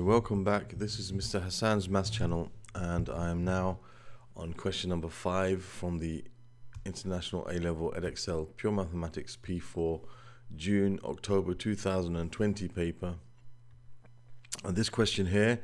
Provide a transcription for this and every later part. Okay, welcome back. This is Mr Hassaan's Maths Channel, and I am now on question number 5 from the International A-Level Edexcel Pure Mathematics P4 June-October 2020 paper. And this question here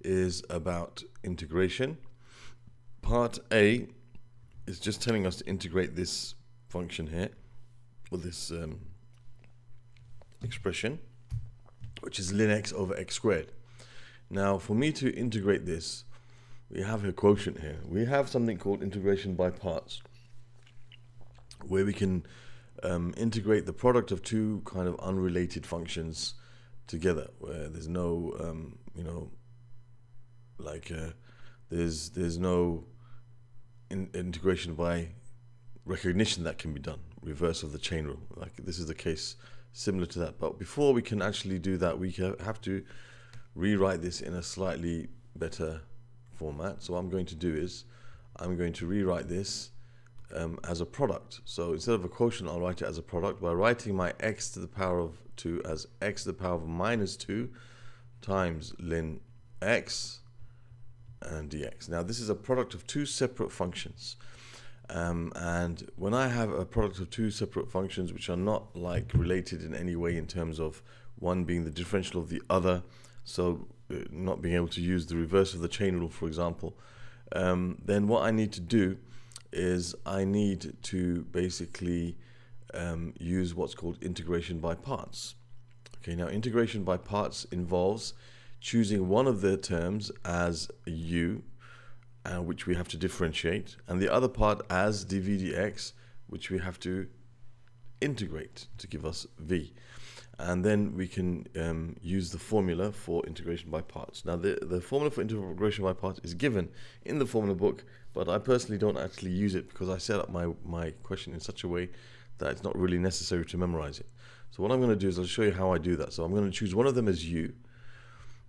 is about integration. Part A is just telling us to integrate this function here, or this expression, which is ln x over x squared. Now, for me to integrate this, we have a quotient here. We have something called integration by parts, where we can integrate the product of two kind of unrelated functions together, where there's no, there's no integration by recognition that can be done, reverse of the chain rule. Like, this is the case similar to that. But before we can actually do that, we have to rewrite this in a slightly better format. So what I'm going to do is I'm going to rewrite this as a product. So instead of a quotient, I'll write it as a product by writing my x to the power of 2 as x to the power of minus 2 times ln x and dx. Now, this is a product of two separate functions. And when I have a product of two separate functions which are not like related in any way in terms of one being the differential of the other, so not being able to use the reverse of the chain rule, for example, then what I need to do is I need to basically use what's called integration by parts. Okay, now integration by parts involves choosing one of the terms as u, which we have to differentiate, and the other part as dv dx, which we have to integrate to give us v. And then we can use the formula for integration by parts. Now, the formula for integration by parts is given in the formula book, but I personally don't actually use it because I set up my question in such a way that it's not really necessary to memorize it. So what I'm going to do is I'll show you how I do that. So I'm going to choose one of them as u,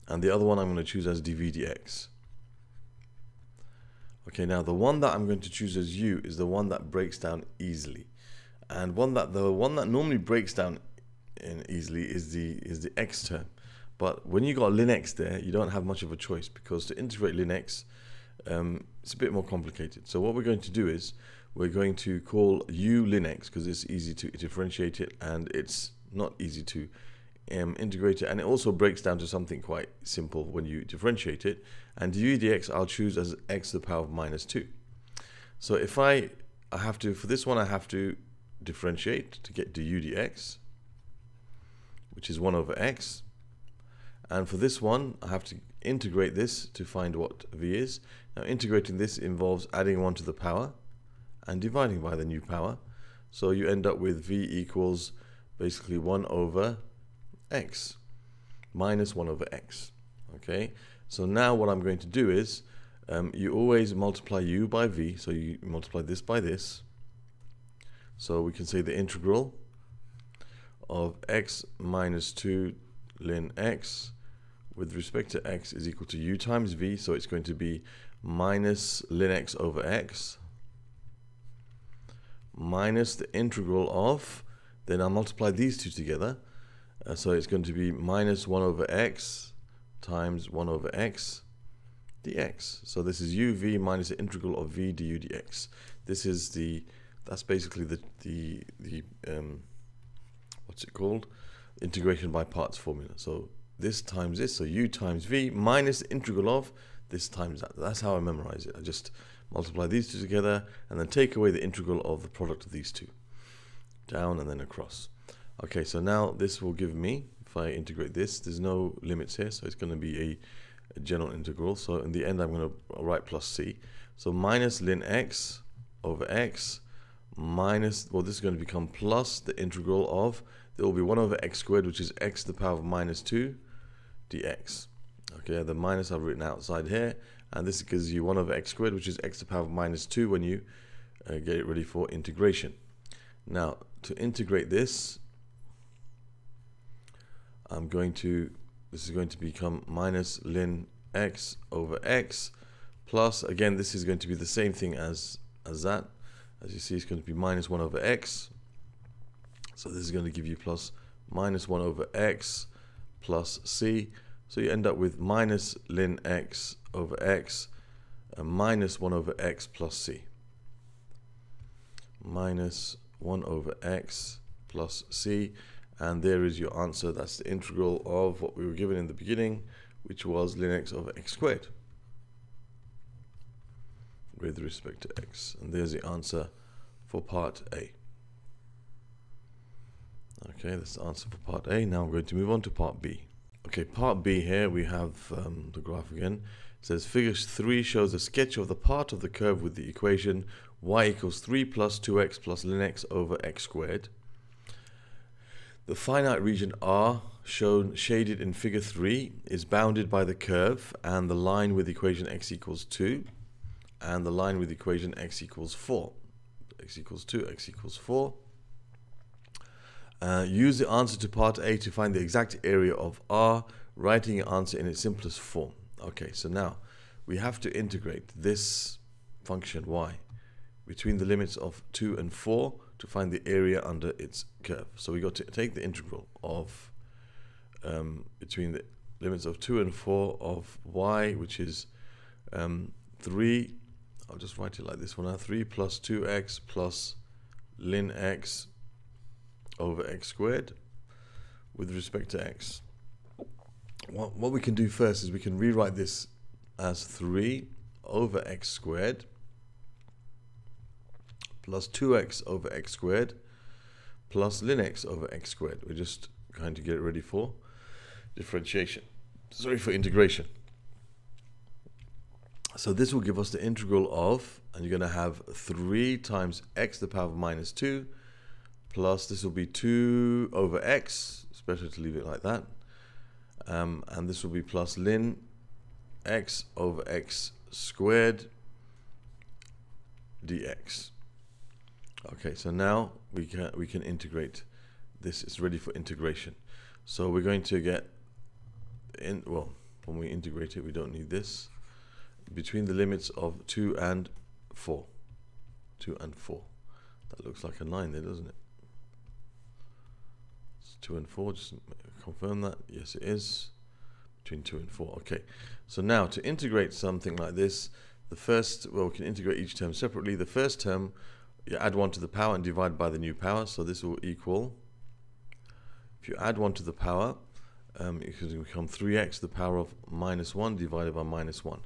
and the other one I'm going to choose as dv dx. Okay, now the one that I'm going to choose as u is the one that breaks down easily, and the one that normally breaks down easily is the x term. But when you got ln x there, you don't have much of a choice, because to integrate ln x, it's a bit more complicated. So what we're going to do is we're going to call u ln x because it's easy to differentiate it, and it's not easy to integrate it, and it also breaks down to something quite simple when you differentiate it. And dv dx I'll choose as x to the power of minus 2. So if I have to, for this one I have to differentiate to get du dx, which is 1 over x, and for this one I have to integrate this to find what v is. Now, integrating this involves adding 1 to the power and dividing by the new power, so you end up with v equals basically 1 over x minus 1 over x. Okay, so now what I'm going to do is you always multiply u by v, so you multiply this by this, so we can say the integral of x minus 2 ln x with respect to x is equal to u times v, so it's going to be minus ln x over x minus the integral of, then I'll multiply these two together. So it's going to be minus 1 over x times 1 over x dx. So this is uv minus the integral of v du dx. This is that's basically the what's it called? Integration by parts formula. So this times this, so u times v minus the integral of this times that. That's how I memorize it. I just multiply these two together and then take away the integral of the product of these two. Down and then across. Okay, so now this will give me, if I integrate this, there's no limits here, so it's going to be a general integral. So in the end, I'm going to write plus c. So minus ln x over x minus, well, this is going to become plus the integral of, there will be 1 over x squared, which is x to the power of minus 2 dx. Okay, the minus I've written outside here, and this gives you 1 over x squared, which is x to the power of minus 2 when you get it ready for integration. Now, to integrate this, this is going to become minus ln x over x plus, again, this is going to be the same thing as that. As you see, it's going to be minus 1 over x. So this is going to give you plus minus 1 over x plus c So you end up with minus ln x over x and minus 1 over x plus c. Minus 1 over x plus c. And there is your answer. That's the integral of what we were given in the beginning, which was ln x over x squared with respect to x. And there's the answer for part A. Okay, that's the answer for part A. Now we're going to move on to part B. Okay, part B here we have the graph again. It says figure 3 shows a sketch of the part of the curve with the equation y equals 3 plus 2x plus ln x over x squared. The finite region R, shown shaded in figure 3, is bounded by the curve and the line with equation x equals 2 and the line with equation x equals 4. X equals 2, x equals 4. Use the answer to part A to find the exact area of R, writing your answer in its simplest form. Okay, so now we have to integrate this function y between the limits of 2 and 4 to find the area under its curve. So we got to take the integral of between the limits of 2 and 4 of y, which is 3, I'll just write it like this one now, 3 plus 2x plus ln x over x squared with respect to x. What we can do first is we can rewrite this as 3 over x squared plus 2x over x squared plus ln x over x squared. We're just going to get it ready for differentiation. Sorry, for integration. So this will give us the integral of, and you're going to have 3 times x to the power of minus 2 plus, this will be 2 over x, it's better to leave it like that, and this will be plus ln x over x squared dx. Okay, so now we can integrate this. It's ready for integration. So we're going to get in, well, when we integrate it, we don't need this, between the limits of 2 and 4. 2 and 4. That looks like a 9 there, doesn't it? It's 2 and 4, just confirm that. Yes, it is. Between 2 and 4. Okay. So now to integrate something like this, the first, well, we can integrate each term separately. The first term, you add 1 to the power and divide by the new power. So this will equal, if you add 1 to the power, it can become 3x to the power of minus 1 divided by minus 1.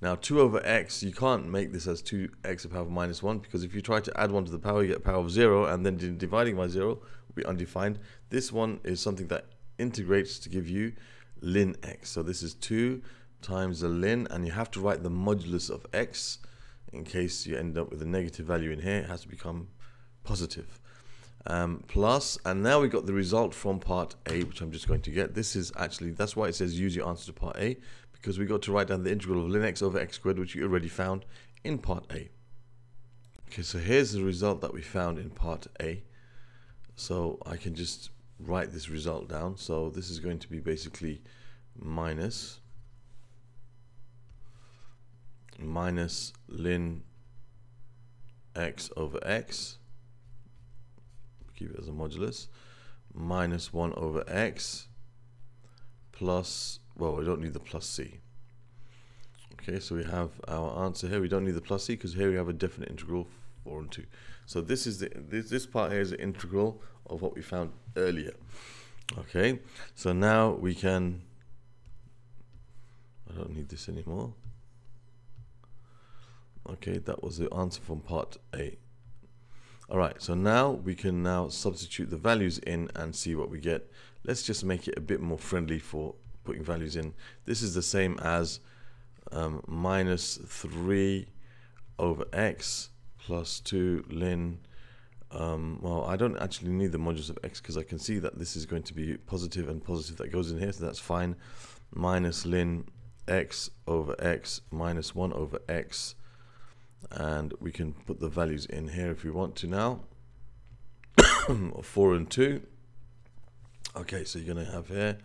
Now 2 over x, you can't make this as 2x to the power of minus 1, because if you try to add 1 to the power, you get a power of 0, and then dividing by 0 will be undefined. This one is something that integrates to give you ln x. So this is 2 times the ln, and you have to write the modulus of x in case you end up with a negative value in here. It has to become positive. Plus, and now we got the result from part A, which I'm just going to get. This is actually, that's why it says use your answer to part A, because we got to write down the integral of ln x over x squared, which you already found in part A. Okay, so here's the result that we found in part A. So I can just write this result down. So this is going to be basically minus ln x over x, keep it as a modulus, minus 1 over x plus, well, we don't need the plus c. Okay, so we have our answer here. We don't need the plus c because here we have a definite integral, 4 and 2. So this is this part here is the integral of what we found earlier. Okay, so now we can, I don't need this anymore. Okay, that was the answer from part A. Alright, so now we can now substitute the values in and see what we get. Let's just make it a bit more friendly for putting values in. This is the same as minus 3 over x plus 2 ln, well, I don't actually need the modulus of x because I can see that this is going to be positive and positive that goes in here, so that's fine. Minus ln x over x minus 1 over x, and we can put the values in here if we want to now. 4 and 2. Okay, so you're going to have here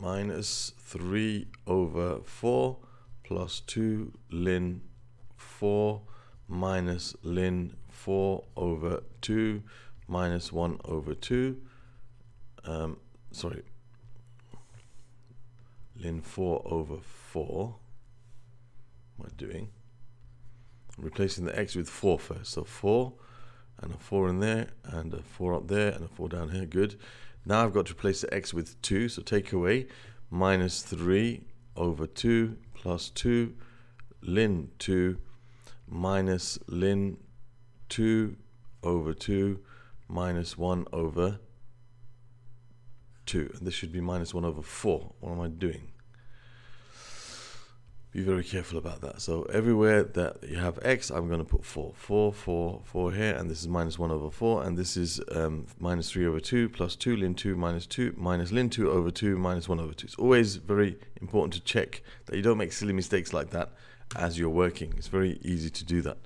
minus 3 over 4 plus 2 ln 4 minus ln 4 over 2 minus 1 over 2. Sorry, ln 4 over 4. What am I doing? I'm replacing the x with 4 first. So 4 and a 4 in there and a 4 up there and a 4 down here. Good. Now I've got to replace the x with 2. So take away minus 3 over 2 plus 2 ln 2 minus ln 2 over 2 minus 1 over 2. And this should be minus 1 over 4. What am I doing? Be very careful about that. So everywhere that you have x, I'm going to put 4. 4, 4, 4 here, and this is minus 1 over 4, and this is minus 3 over 2 plus 2 ln 2 minus 2 minus ln 2 over 2 minus 1 over 2. It's always very important to check that you don't make silly mistakes like that as you're working. It's very easy to do that,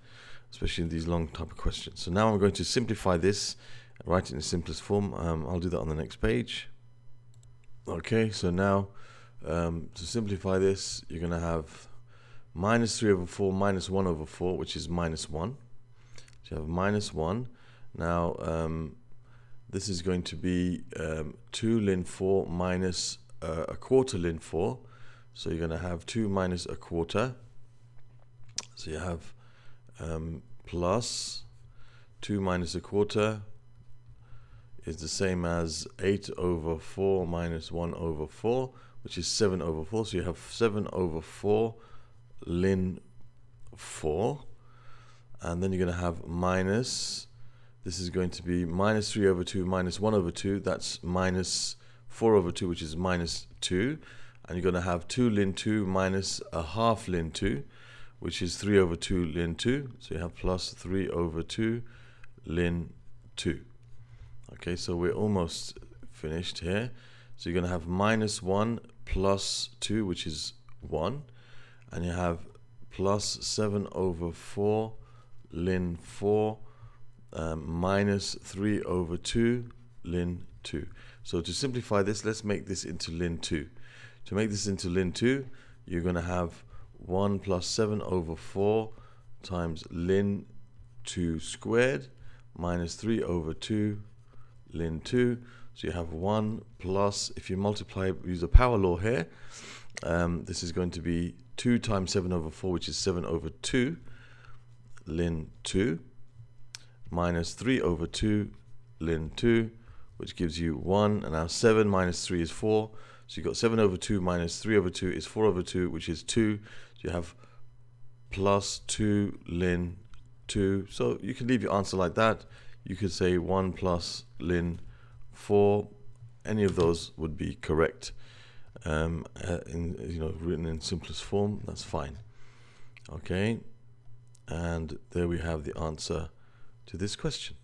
especially in these long type of questions. So now I'm going to simplify this, write it in the simplest form. I'll do that on the next page. Okay, so now to simplify this, you're going to have minus 3 over 4 minus 1 over 4, which is minus 1. So you have minus 1. Now, this is going to be 2 ln 4 minus a quarter ln 4. So you're going to have 2 minus a quarter. So you have plus 2 minus a quarter is the same as 8 over 4 minus 1 over 4. Which is 7 over 4. So you have 7 over 4 ln 4. And then you're going to have minus. This is going to be minus 3 over 2 minus 1 over 2. That's minus 4 over 2, which is minus 2. And you're going to have 2 ln 2 minus a half ln 2, which is 3 over 2 ln 2. So you have plus 3 over 2 ln 2. Okay, so we're almost finished here. So you're going to have minus 1 plus 2, which is 1. And you have plus 7 over 4 ln 4 minus 3 over 2 ln 2. So to simplify this, let's make this into ln 2. To make this into ln 2, you're going to have 1 plus 7 over 4 times ln 2 squared minus 3 over 2 ln 2. So you have 1 plus, if you multiply, use the power law here, this is going to be 2 times 7 over 4, which is 7 over 2 ln 2 minus 3 over 2 ln 2, which gives you 1. And now 7 minus 3 is 4. So you've got 7 over 2 minus 3 over 2 is 4 over 2, which is 2. So you have plus 2 ln 2. So you can leave your answer like that. You could say 1 plus ln 4, any of those would be correct, written in simplest form. That's fine. Okay, and there we have the answer to this question.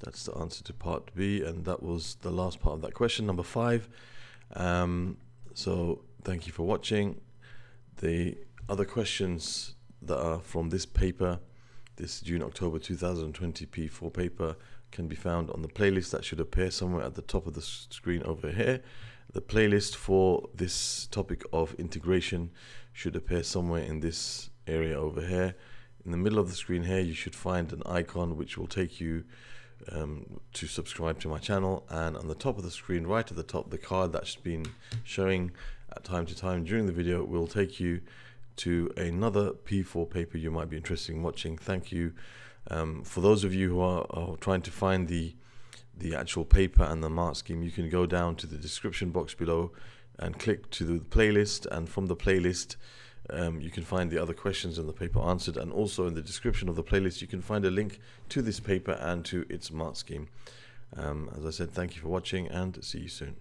That's the answer to part B, and that was the last part of that question, number 5. So thank you for watching. The other questions that are from this paper, this June October 2020 P4 paper, can be found on the playlist that should appear somewhere at the top of the screen over here. The playlist for this topic of integration should appear somewhere in this area over here. In the middle of the screen here, you should find an icon which will take you to subscribe to my channel. And on the top of the screen, right at the top, the card that's been showing at time to time during the video will take you to another P4 paper you might be interested in watching. Thank you. For those of you who are trying to find the actual paper and the mark scheme, you can go down to the description box below and click to the playlist, and from the playlist you can find the other questions in the paper answered, and also in the description of the playlist you can find a link to this paper and to its mark scheme. As I said, thank you for watching and see you soon.